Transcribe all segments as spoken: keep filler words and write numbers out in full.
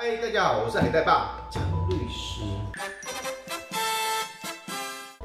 嗨，大家好，我是海带爸张律师。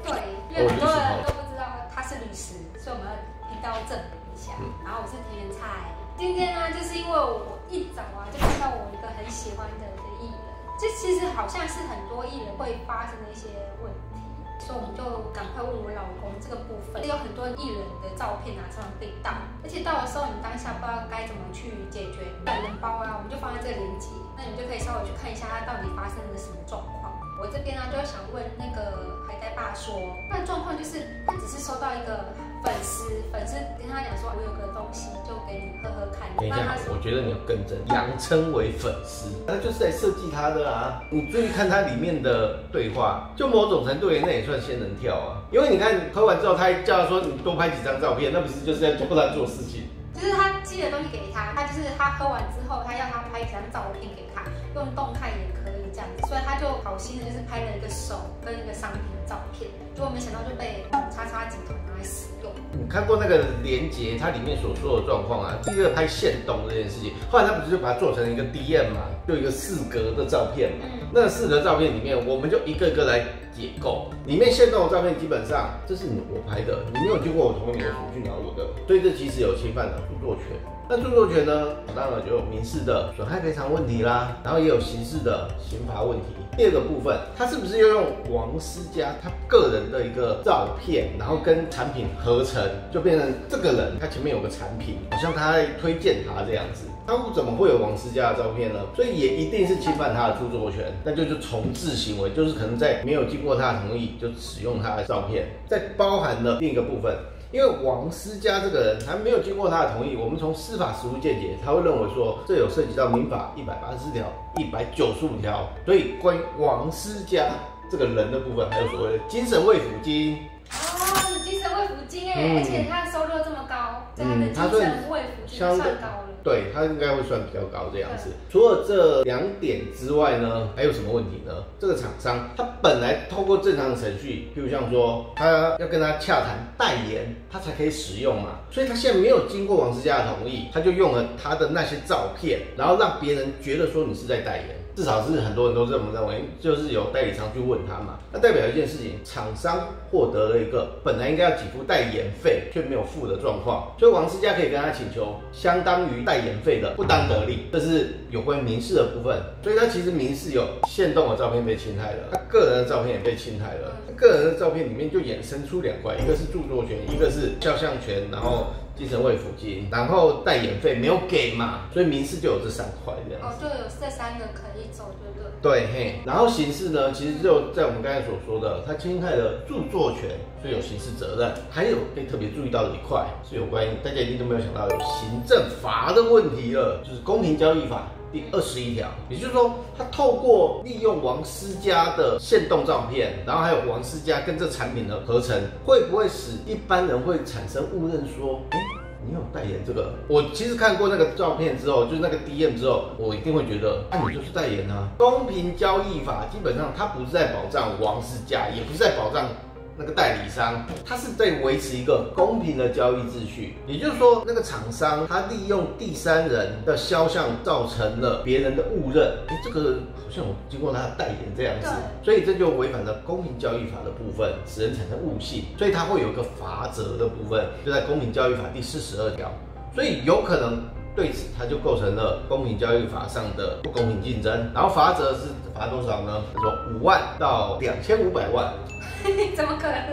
对，因为很多人都不知道他是律师，所以我们要提高证明一下。嗯、然后我是田原菜，今天呢，就是因为我一早啊就看到我一个很喜欢的的艺人，这其实好像是很多艺人会发生的一些问题。 所以我们就赶快问我老公这个部分，有很多艺人的照片啊，常常被盗，而且盗的时候你当下不知道该怎么去解决。懒人包啊，我们就放在这个链接，那你就可以稍微去看一下它到底发生了什么状况。我这边呢、啊，就想问那个海带爸说，那状况就是他只是收到一个粉丝，粉丝跟他讲说，我有个东西就给你喝喝看。等一下，我觉得你有更正，扬称为粉丝，那就是在设计他的啊。你注意看它里面的对话，就某种程度那也算。 仙人跳啊！因为你看喝完之后，他还叫他说你多拍几张照片，那不是就是在做他做事情？就是他寄的东西给他，他就是他喝完之后，他要他拍几张照片给他，用动态也可以这样子，所以他就好心的就是拍了一个手跟一个商品照片，结果没想到就被叉叉集团拿来使用。你看过那个连结，它里面所说的状况啊，第一个拍限动这件事情，后来他不是就把它做成一个 D M 嘛，就一个四格的照片嘛，嗯、那四格照片里面，我们就一个一个来。 解构里面限动的照片，基本上这是你我拍的，你没有经过我同意，我怎么去拿我的？所以这其实有侵犯了著作权。那著作权呢，当然就有民事的损害赔偿问题啦，然后也有刑事的刑罚问题。第二个部分，他是不是要用王思佳他个人的一个照片，然后跟产品合成，就变成这个人他前面有个产品，好像他在推荐他这样子。 他怎么会有王思佳的照片呢？所以也一定是侵犯他的著作权，那就是重置行为，就是可能在没有经过他的同意就使用他的照片。再包含了另一个部分，因为王思佳这个人还没有经过他的同意，我们从司法实务见解，他会认为说这有涉及到民法一百八十四条、一百九十五条，所以关于王思佳这个人的部分，还有所谓的精神慰抚金。 嗯、而且他的收入这么高，在他的精神慰抚金算高了，对他应该会算比较高这样子。除了这两点之外呢，还有什么问题呢？这个厂商他本来透过正常的程序，譬如像说他要跟他洽谈代言，他才可以使用嘛，所以他现在没有经过王思佳的同意，他就用了他的那些照片，然后让别人觉得说你是在代言。 至少是很多人都这么认为，就是有代理商去问他嘛，那代表一件事情，厂商获得了一个本来应该要给付代言费却没有付的状况，所以王思佳可以跟他请求相当于代言费的不当得利，这是有关于民事的部分。所以他其实民事有限动的照片被侵害了，他个人的照片也被侵害了，个人的照片里面就衍生出两块，一个是著作权，一个是肖像权，然后。 精神慰抚金，然后代言费没有给嘛，所以民事就有这三块这样。哦，就有这三个可以走，对不对？对嘿。然后刑事呢，其实就在我们刚才所说的，他侵害了著作权，所以有刑事责任。还有被特别注意到的一块是有关于大家一定都没有想到有行政罚的问题了，就是公平交易法。 第二十一条，也就是说，他透过利用王思佳的限动照片，然后还有王思佳跟这产品的合成，会不会使一般人会产生误认说，哎、欸，你有代言这个？我其实看过那个照片之后，就是那个 D M 之后，我一定会觉得，那、啊、你就是代言啊。公平交易法基本上它不是在保障王思佳，也不是在保障。 那个代理商，他是在维持一个公平的交易秩序，也就是说，那个厂商他利用第三人的肖像造成了别人的误认，哎、欸，这个好像我经过他的代言这样子，所以这就违反了公平交易法的部分，使人产生误信，所以它会有一个罚则的部分，就在公平交易法第四十二条，所以有可能。 对此，它就构成了公平交易法上的不公平竞争，然后罚则是罚多少呢？他说五万到两千五百万，怎么可能？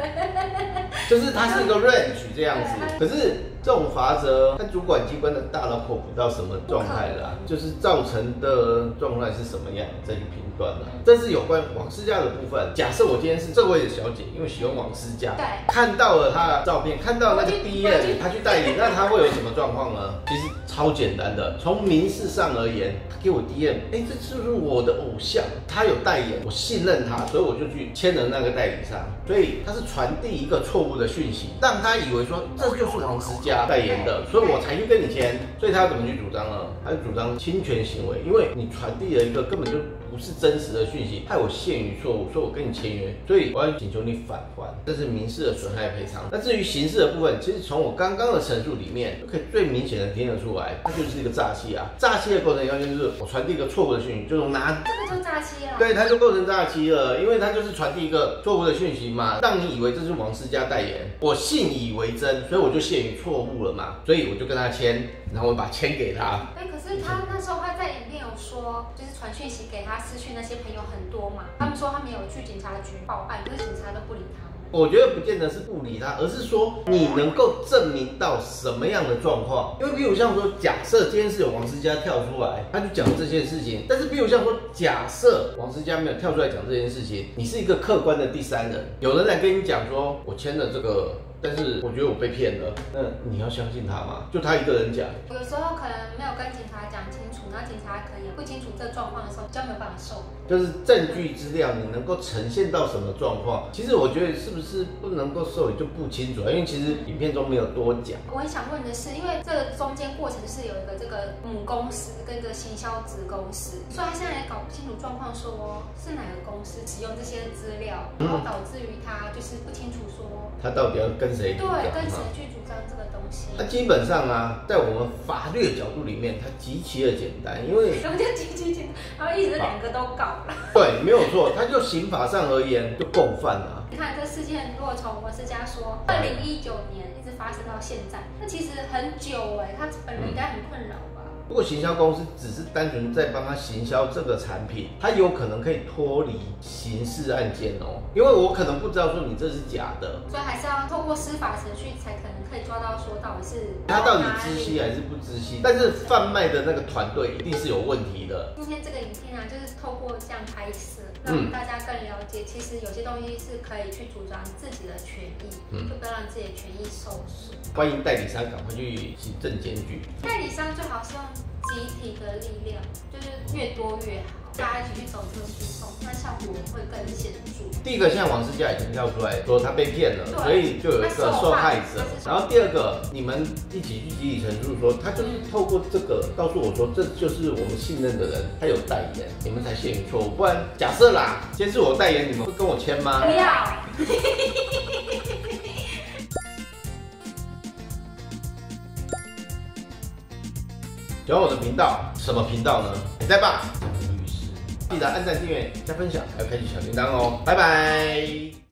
就是它是一个 range 这样子，可是这种罚则，它主管机关的大脑破不到什么状态了、啊，就是造成的状态是什么样，再去评断了。这是有关王思佳的部分。假设我今天是这位的小姐，因为喜欢王思佳，看到了她的照片，看到那个 D M， 她去代理，那她会有什么状况呢？其实。 超简单的，从民事上而言，他给我 D M， 哎、欸，这是不是我的偶像？他有代言，我信任他，所以我就去签了那个代理商。所以他是传递一个错误的讯息，让他以为说这就是王思佳代言的，所以我才去跟你签。所以他怎么去主张呢？他就主张侵权行为，因为你传递了一个根本就不是真实的讯息，害我陷于错误，所以我跟你签约，所以我要请求你返还，这是民事的损害赔偿。那至于刑事的部分，其实从我刚刚的陈述里面，就可以最明显的听得出来，它就是一个诈欺啊。诈欺的构成要件就是我传递一个错误的讯息，就是拿这个就诈欺啊，对，它就构成诈欺了，因为它就是传递一个错误的讯息嘛，让你以为这是王思佳代言，我信以为真，所以我就陷于错误了嘛，所以我就跟他签，然后我把签给他。哎，可是他那时候他在里面有说，就是传讯息给他。失去那些朋友很多嘛，他们说他没有去警察局报案，可是警察都不理他。我觉得不见得是不理他，而是说你能够证明到什么样的状况。因为比如像说，假设今天是有王思佳跳出来，他就讲这件事情。但是比如像说，假设王思佳没有跳出来讲这件事情，你是一个客观的第三人，有人来跟你讲说，我签了这个。但是我觉得我被骗了，那你要相信他吗？就他一个人讲，有时候可能没有跟警察讲清楚，那警察可能也不清楚这状况的时候，比较没有办法受。就是证据资料你能够呈现到什么状况？其实我觉得是不是不能够受理就不清楚，因为其实影片中没有多讲。我很想问的是，因为这个中间过程是有一个这个母公司跟一个行销子公司，所以他现在也搞不清楚状况，说是哪个公司使用这些资料，然后导致于他就是不清楚说他到底要跟。对，跟谁去主张这个东西？那基本上啊，在我们法律的角度里面，它极其的简单，因为什么叫极其简单？然后一直两个都搞了。对，没有错，它就刑法上而言就共犯了。你看这事件，如果从王思佳说，二零一九年一直发生到现在，那其实很久哎、欸，他本人应该很困扰吧？嗯、如果行销公司只是单纯在帮他行销这个产品，他有可能可以脱离刑事案件哦、喔，因为我可能不知道说你这是假的，所以还是要透过司法程序才可能可以抓到说到底是他到底知悉还是不知悉，但是贩卖的那个团队一定是有问题的。今天这个影片啊，就是透过这样拍摄，让大家更了解，其实有些东西是可以去主张自己的权益，嗯、就不要让自己的权益受损。欢迎代理商赶快去行政检举，代理商最好是用集体的力量，就是越多越好。大家一起去走这个诉讼，那效果会更显著。第一个，现在王思佳已经跳出来说他被骗了，所以就有一个受害者。然后第二个，你们一起去集体陈述说，他就是透过这个告诉我说，这就是我们信任的人，他有代言，你们才陷于错误。不然假设啦，今天是我代言，你们会跟我签吗？不要。喜欢我的频道，什么频道呢？你在吧？律师，记得按赞、订阅、加分享，还有开启小铃铛哦！拜拜。